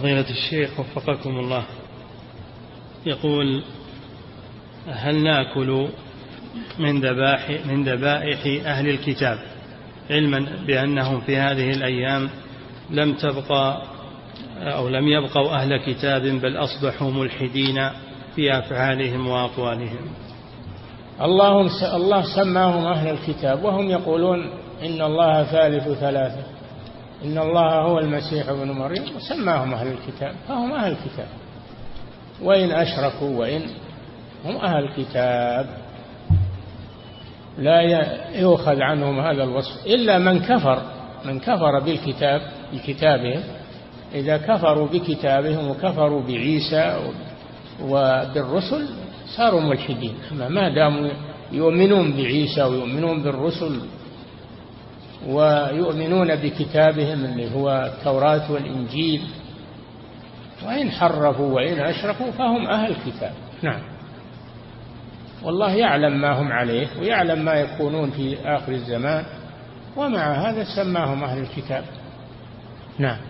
فضيلة الشيخ وفقكم الله، يقول: هل نأكل من ذبائح أهل الكتاب، علما بأنهم في هذه الأيام لم يبقوا أهل كتاب، بل أصبحوا ملحدين في أفعالهم وأقوالهم؟ الله سماهم أهل الكتاب، وهم يقولون إن الله ثالث ثلاثة، إن الله هو المسيح ابن مريم، وسماهم أهل الكتاب، فهم أهل الكتاب وإن أشركوا، وإن هم أهل الكتاب لا يؤخذ عنهم هذا الوصف، إلا من كفر بالكتاب بكتابهم. إذا كفروا بكتابهم وكفروا بعيسى وبالرسل صاروا ملحدين، أما ما داموا يؤمنون بعيسى ويؤمنون بالرسل ويؤمنون بكتابهم اللي هو التوراة والإنجيل، وإن حرفوا وإن أشركوا فهم أهل الكتاب. نعم، والله يعلم ما هم عليه ويعلم ما يكونون في آخر الزمان، ومع هذا سماهم أهل الكتاب. نعم.